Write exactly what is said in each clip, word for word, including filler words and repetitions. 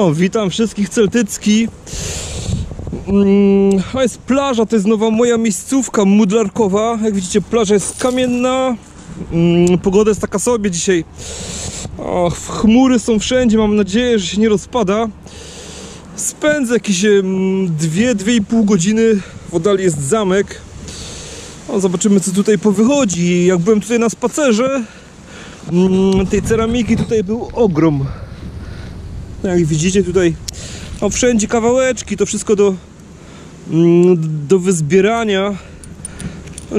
No, witam wszystkich, Celtycki. Hmm, a jest plaża, to jest nowa moja miejscówka mudlarkowa. Jak widzicie, plaża jest kamienna. Hmm, pogoda jest taka sobie dzisiaj. O, chmury są wszędzie, mam nadzieję, że się nie rozpada. Spędzę jakieś dwie do dwóch i pół godziny. W oddali jest zamek. O, zobaczymy, co tutaj powychodzi. Jak byłem tutaj na spacerze, hmm, tej ceramiki tutaj był ogrom. Jak widzicie tutaj, o, wszędzie kawałeczki, to wszystko do, do wyzbierania.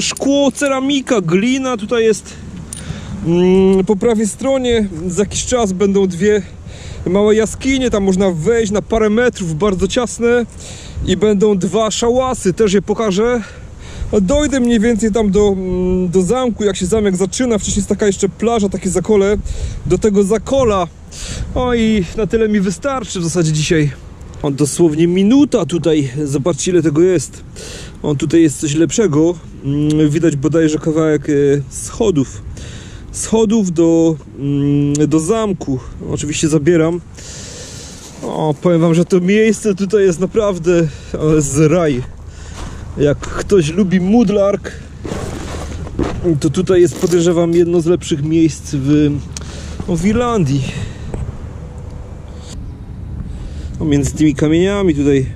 Szkło, ceramika, glina, tutaj jest po prawej stronie. Za jakiś czas będą dwie małe jaskinie, tam można wejść na parę metrów, bardzo ciasne. I będą dwa szałasy, też je pokażę. Dojdę mniej więcej tam do, do zamku, jak się zamek zaczyna. Wcześniej jest taka jeszcze plaża, takie zakole. Do tego zakola. O, i na tyle mi wystarczy w zasadzie dzisiaj. O, dosłownie minuta tutaj. Zobaczcie, ile tego jest. O, tutaj jest coś lepszego. Widać bodajże kawałek schodów. Schodów do, do zamku. Oczywiście zabieram. O, powiem wam, że to miejsce tutaj jest naprawdę z raj. Jak ktoś lubi mudlark, to tutaj jest, podejrzewam, jedno z lepszych miejsc w, no, w Irlandii. No, między tymi kamieniami tutaj.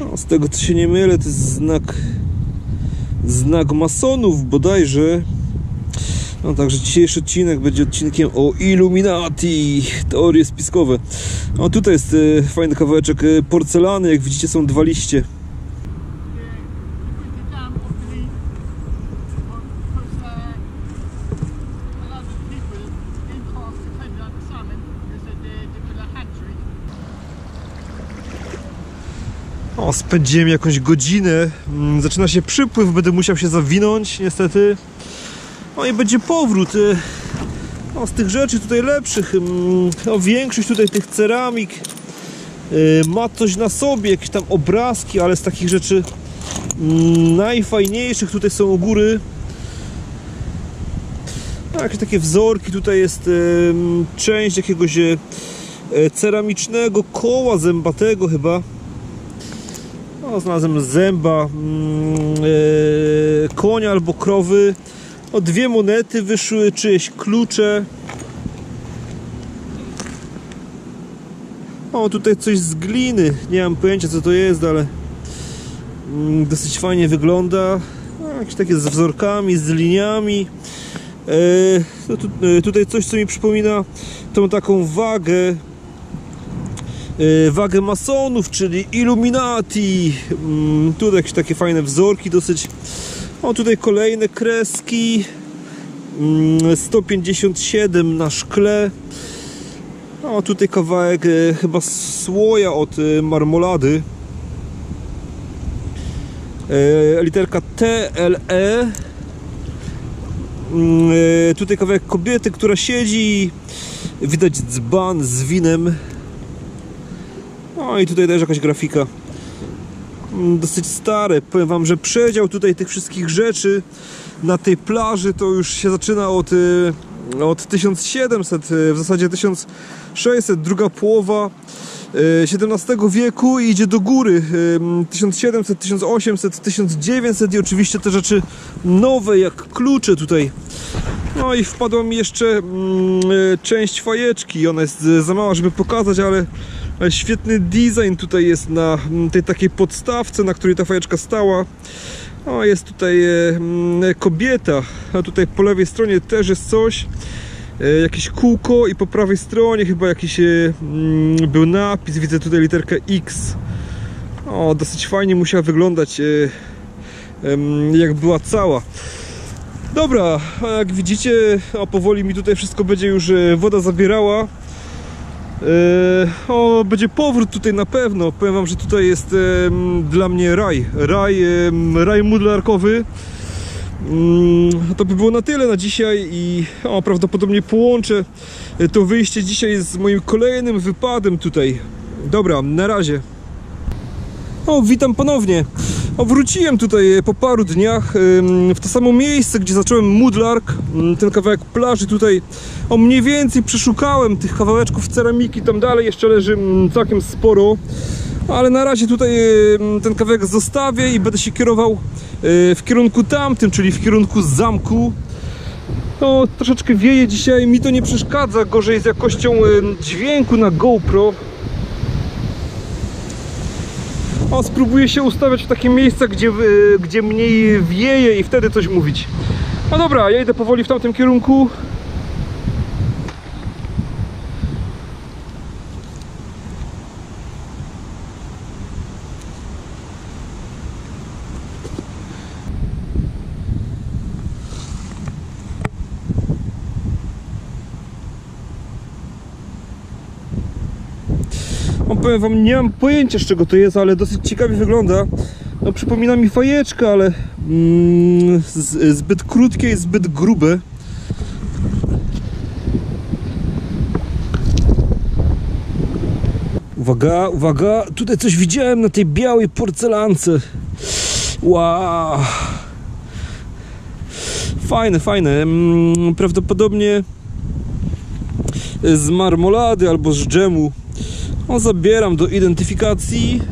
No, z tego, co się nie mylę, to jest znak, znak masonów bodajże. No, także dzisiejszy odcinek będzie odcinkiem o Illuminati, teorie spiskowe. No, tutaj jest y, fajny kawałeczek y, porcelany, jak widzicie, są dwa liście. O, spędziłem jakąś godzinę, zaczyna się przypływ, będę musiał się zawinąć niestety. No i będzie powrót. O, z tych rzeczy tutaj lepszych, o, większość tutaj tych ceramik ma coś na sobie, jakieś tam obrazki, ale z takich rzeczy najfajniejszych tutaj są u góry. A, jakieś takie wzorki, tutaj jest część jakiegoś ceramicznego koła zębatego chyba. O, znalazłem zęba konia albo krowy. O, dwie monety wyszły, czyjeś klucze. O, tutaj coś z gliny. Nie mam pojęcia, co to jest, ale mm, dosyć fajnie wygląda. O, jakieś takie z wzorkami, z liniami. E, no tu, e, tutaj coś, co mi przypomina tą taką wagę. E, wagę masonów, czyli Illuminati. Mm, tutaj jakieś takie fajne wzorki dosyć. O, tutaj kolejne kreski, sto pięćdziesiąt siedem na szkle. O, tutaj kawałek e, chyba słoja od e, marmolady. E, literka T, L, E. E, tutaj kawałek kobiety, która siedzi. Widać dzban z winem. O, i tutaj też jakaś grafika. Dosyć stare. Powiem wam, że przedział tutaj tych wszystkich rzeczy na tej plaży to już się zaczyna od, od tysiąc siedemset, w zasadzie tysiąc sześćset, druga połowa siedemnastego wieku i idzie do góry. tysiąc siedemset, tysiąc osiemset, tysiąc dziewięćset i oczywiście te rzeczy nowe jak klucze tutaj. No i wpadła mi jeszcze część fajeczki. Ona jest za mała, żeby pokazać, ale świetny design tutaj jest na tej takiej podstawce, na której ta fajeczka stała. O, jest tutaj kobieta, a tutaj po lewej stronie też jest coś, jakieś kółko i po prawej stronie chyba jakiś był napis, widzę tutaj literkę X. O, dosyć fajnie musiała wyglądać, jak była cała. Dobra, jak widzicie, a powoli mi tutaj wszystko będzie już woda zabierała. O, będzie powrót tutaj na pewno. Powiem wam, że tutaj jest um, dla mnie raj. Raj, um, raj mudlarkowy. um, To by było na tyle na dzisiaj. I o, prawdopodobnie połączę to wyjście dzisiaj z moim kolejnym wypadem tutaj. Dobra, na razie. O, witam ponownie. A wróciłem tutaj po paru dniach w to samo miejsce, gdzie zacząłem Mudlark, ten kawałek plaży tutaj. O, mniej więcej przeszukałem tych kawałeczków ceramiki, tam dalej jeszcze leży całkiem sporo. Ale na razie tutaj ten kawałek zostawię i będę się kierował w kierunku tamtym, czyli w kierunku zamku. No, troszeczkę wieje dzisiaj, mi to nie przeszkadza, gorzej z jakością dźwięku na GoPro. O, spróbuję się ustawiać w takie miejsca, gdzie, gdzie mniej wieje i wtedy coś mówić. No dobra, ja idę powoli w tamtym kierunku. Powiem wam, nie mam pojęcia, z czego to jest, ale dosyć ciekawie wygląda. No, przypomina mi fajeczkę, ale mm, z, zbyt krótkie i zbyt grube. Uwaga, uwaga, tutaj coś widziałem na tej białej porcelance. Wow. Fajne, fajne. Prawdopodobnie z marmolady albo z dżemu. No, zabieram do identyfikacji.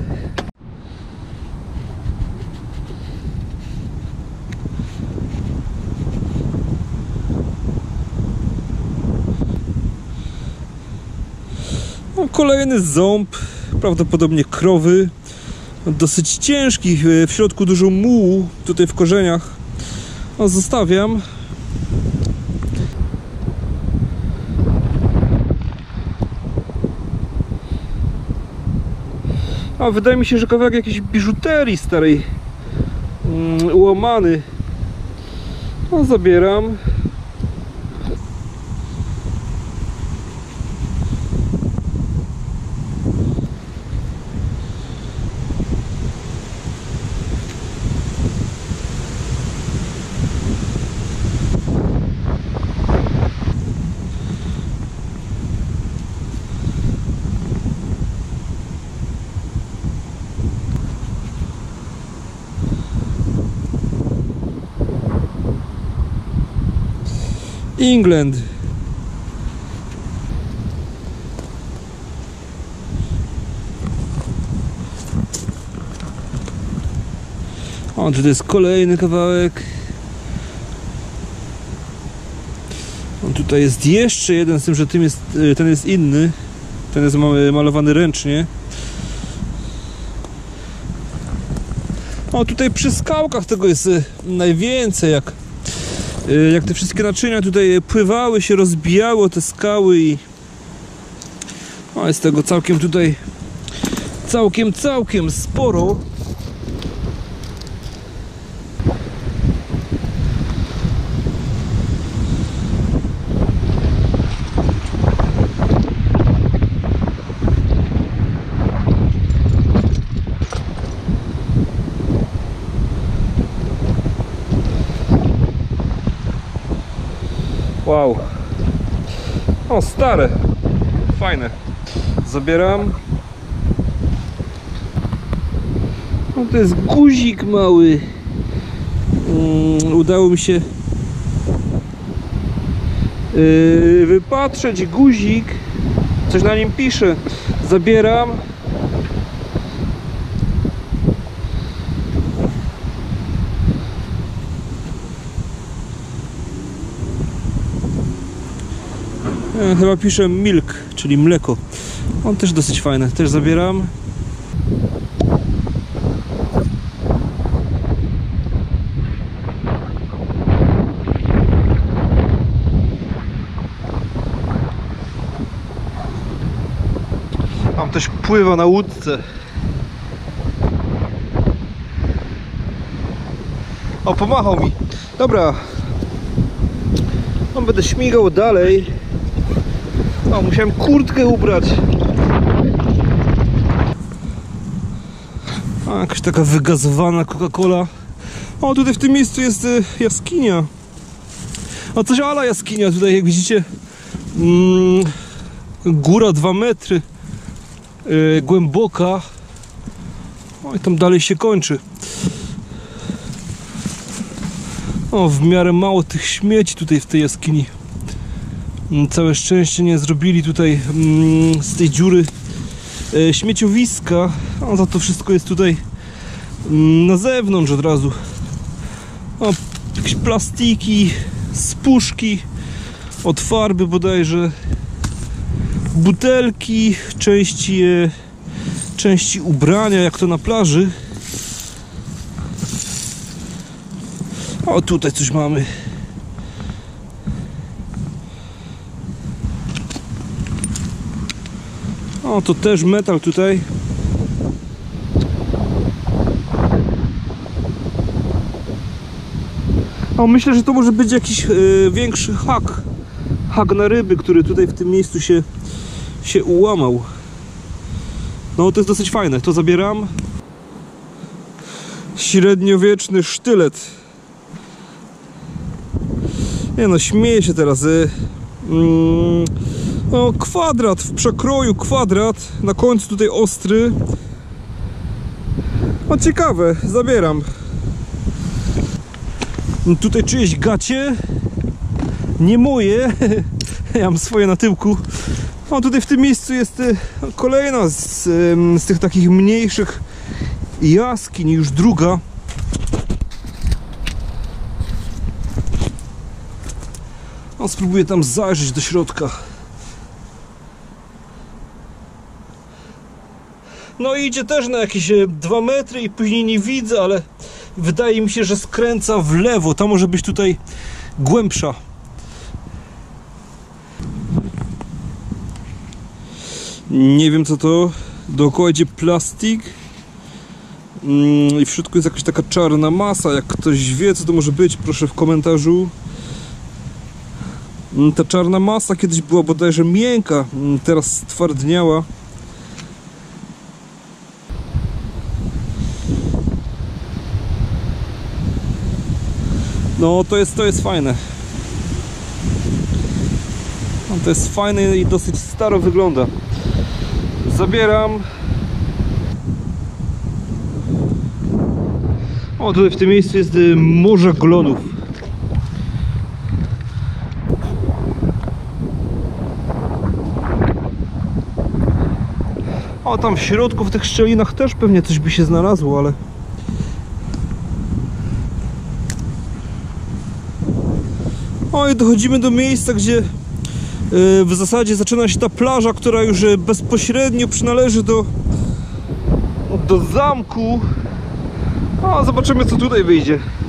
No, kolejny ząb, prawdopodobnie krowy. Dosyć ciężki, w środku dużo mułu, tutaj w korzeniach. No, zostawiam. A wydaje mi się, że kawałek jakiejś biżuterii starej, um, łamany. No, zabieram. England. O, tutaj jest kolejny kawałek. O, tutaj jest jeszcze jeden, z tym, że tym jest, ten jest inny. Ten jest malowany ręcznie. O, tutaj przy skałkach tego jest najwięcej, jak Jak te wszystkie naczynia tutaj pływały, się rozbijało te skały i... O, jest tego całkiem tutaj... Całkiem, całkiem sporo. Wow. O, stare. Fajne. Zabieram. No, to jest guzik mały. Um, udało mi się yy, wypatrzeć guzik. Coś na nim pisze. Zabieram. Chyba piszę milk, czyli mleko. On też dosyć fajny, też zabieram. Tam też pływa na łódce. O, pomachał mi. Dobra. On będę śmigał dalej. O, musiałem kurtkę ubrać. A, jakaś taka wygazowana Coca-Cola. O, tutaj w tym miejscu jest y, jaskinia. O, coś ala jaskinia tutaj, jak widzicie. Mm, góra dwa metry. Y, głęboka. O, i tam dalej się kończy. O, w miarę mało tych śmieci tutaj w tej jaskini. Całe szczęście nie zrobili tutaj mm, z tej dziury e, śmieciowiska. A za to wszystko jest tutaj mm, na zewnątrz od razu. O, jakieś plastiki, spuszki od farby bodajże, butelki, części, e, części ubrania, jak to na plaży. O, tutaj coś mamy. O, to też metal tutaj. O, myślę, że to może być jakiś yy, większy hak. Hak na ryby, który tutaj w tym miejscu się, się ułamał. No, to jest dosyć fajne. To zabieram. Średniowieczny sztylet. Nie no, śmieję się teraz. Yy, yy. No, kwadrat, w przekroju kwadrat, na końcu tutaj ostry. No ciekawe, zabieram. Tutaj czyjeś gacie. Nie moje. Ja mam swoje na tyłku. No tutaj w tym miejscu jest kolejna z, z tych takich mniejszych jaskiń, już druga. No, spróbuję tam zajrzeć do środka. No i idzie też na jakieś dwa metry i później nie widzę, ale wydaje mi się, że skręca w lewo. Ta może być tutaj głębsza. Nie wiem co to. Dookoła idzie plastik. I w środku jest jakaś taka czarna masa. Jak ktoś wie co to może być, proszę w komentarzu. Ta czarna masa kiedyś była bodajże miękka, teraz stwardniała. No to jest, to jest fajne. No, to jest fajne i dosyć staro wygląda. Zabieram. O, tutaj w tym miejscu jest y, morze glonów. O, tam w środku, w tych szczelinach też pewnie coś by się znalazło, ale... No i dochodzimy do miejsca, gdzie w zasadzie zaczyna się ta plaża, która już bezpośrednio przynależy do, do zamku. A zobaczymy co tutaj wyjdzie.